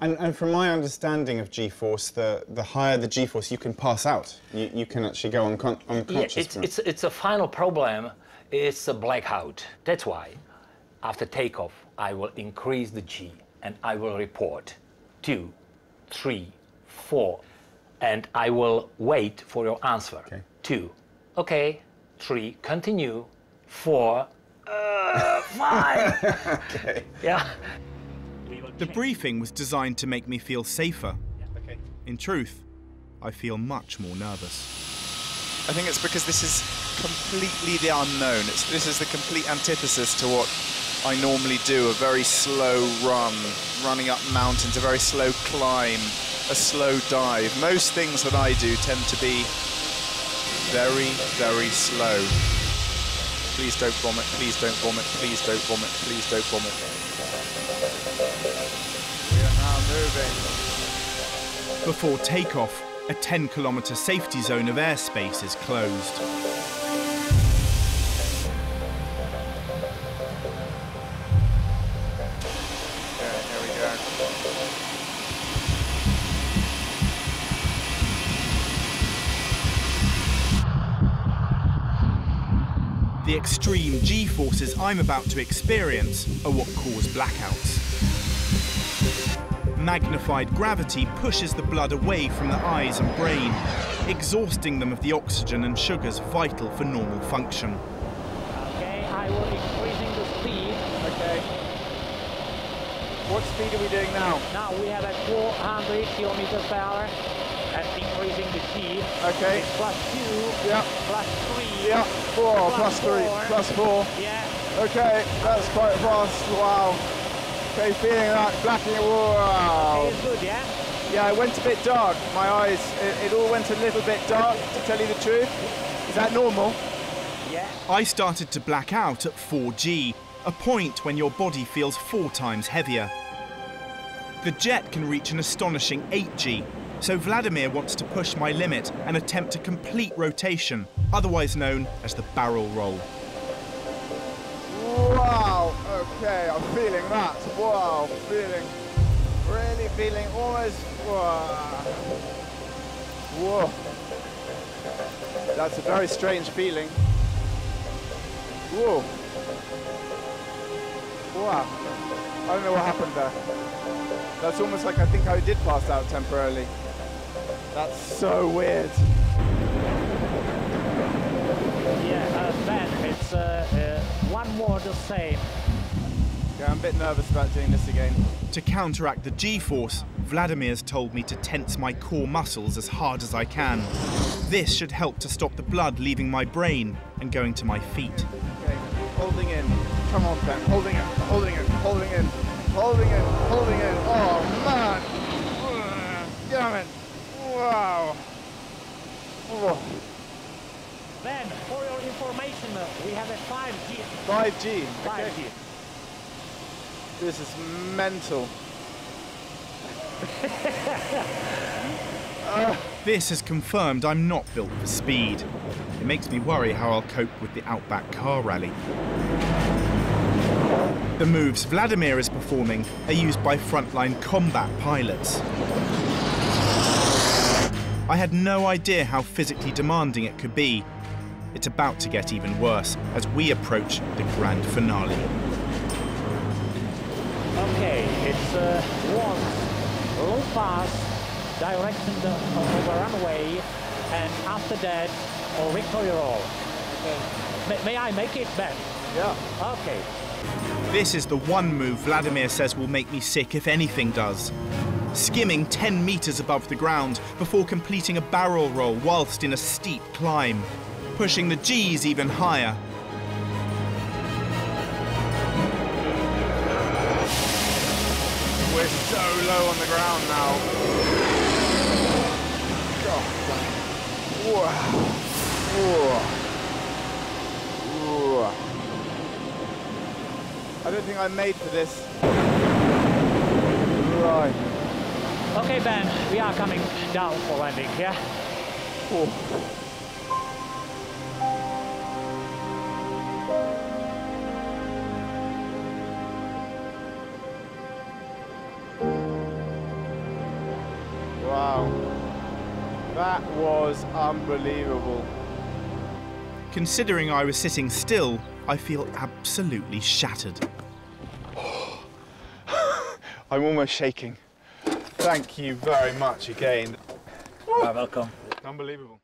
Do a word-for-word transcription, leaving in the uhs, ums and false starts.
And, and from my understanding of G-force, the, the higher the G-force, you can pass out. You, you can actually go uncon unconscious. Yeah, it's, it's, it's a final problem. It's a blackout. That's why, after takeoff, I will increase the G, and I will report two, three, four, and I will wait for your answer. Okay. Two, okay, three, continue, four, uh, five. Okay. Yeah. The briefing was designed to make me feel safer. Okay. In truth, I feel much more nervous. I think it's because this is completely the unknown. It's, this is the complete antithesis to what I normally do, a very slow run, running up mountains, a very slow climb, a slow dive. Most things that I do tend to be very, very slow. Please don't vomit, please don't vomit, please don't vomit, please don't vomit. Before takeoff, a ten kilometre safety zone of airspace is closed. The extreme G-forces I'm about to experience are what cause blackouts. Magnified gravity pushes the blood away from the eyes and brain, exhausting them of the oxygen and sugars vital for normal function. Okay, I will increasing the speed. Okay. What speed are we doing now? Now we have at four hundred kilometers per hour and increasing the G. Okay. Plus two. Yep. Plus three. Yep. Four. Plus, plus three. Four. Plus four. Yeah. Okay, that's quite fast. Wow. Okay, feeling that blacking. Wow. It's good, yeah. Yeah, it went a bit dark. My eyes. It, it all went a little bit dark. To tell you the truth, is that normal? Yeah. I started to black out at four G, a point when your body feels four times heavier. The jet can reach an astonishing eight G. So Vladimir wants to push my limit and attempt a complete rotation, otherwise known as the barrel roll. Wow, okay, I'm feeling that. Wow, feeling, really feeling almost, wow. Whoa. That's a very strange feeling. Whoa. Wow. I don't know what happened there. That's almost like I think I did pass out temporarily. That's so weird. Yeah, uh, Ben, it's uh, uh, one more the same. Yeah, I'm a bit nervous about doing this again. To counteract the G-force, Vladimir's told me to tense my core muscles as hard as I can. This should help to stop the blood leaving my brain and going to my feet. Okay, holding in. Come on, Ben, holding it, holding it, holding in, holding it, holding it. Oh, man. Damn it. Wow. Oh. Ben, for your information, we have a five G. five G? five G. Okay. This is mental. uh. This has confirmed I'm not built for speed. It makes me worry how I'll cope with the Outback car rally. The moves Vladimir is performing are used by frontline combat pilots. I had no idea how physically demanding it could be. It's about to get even worse as we approach the grand finale. Okay, it's uh, one low pass, direction the, of the runway, and after that, a recoil roll. Okay. May, may I make it, Ben? Yeah. Okay. This is the one move Vladimir says will make me sick if anything does. Skimming ten metres above the ground before completing a barrel roll whilst in a steep climb, pushing the G's even higher. We're so low on the ground now. God. Wow. Whoa. Whoa. I don't think I'm made for this. Right. Okay, Ben, we are coming down for landing, yeah? Ooh. Wow. That was unbelievable. Considering I was sitting still, I feel absolutely shattered. Oh. I'm almost shaking. Thank you very much again. You're welcome. Unbelievable.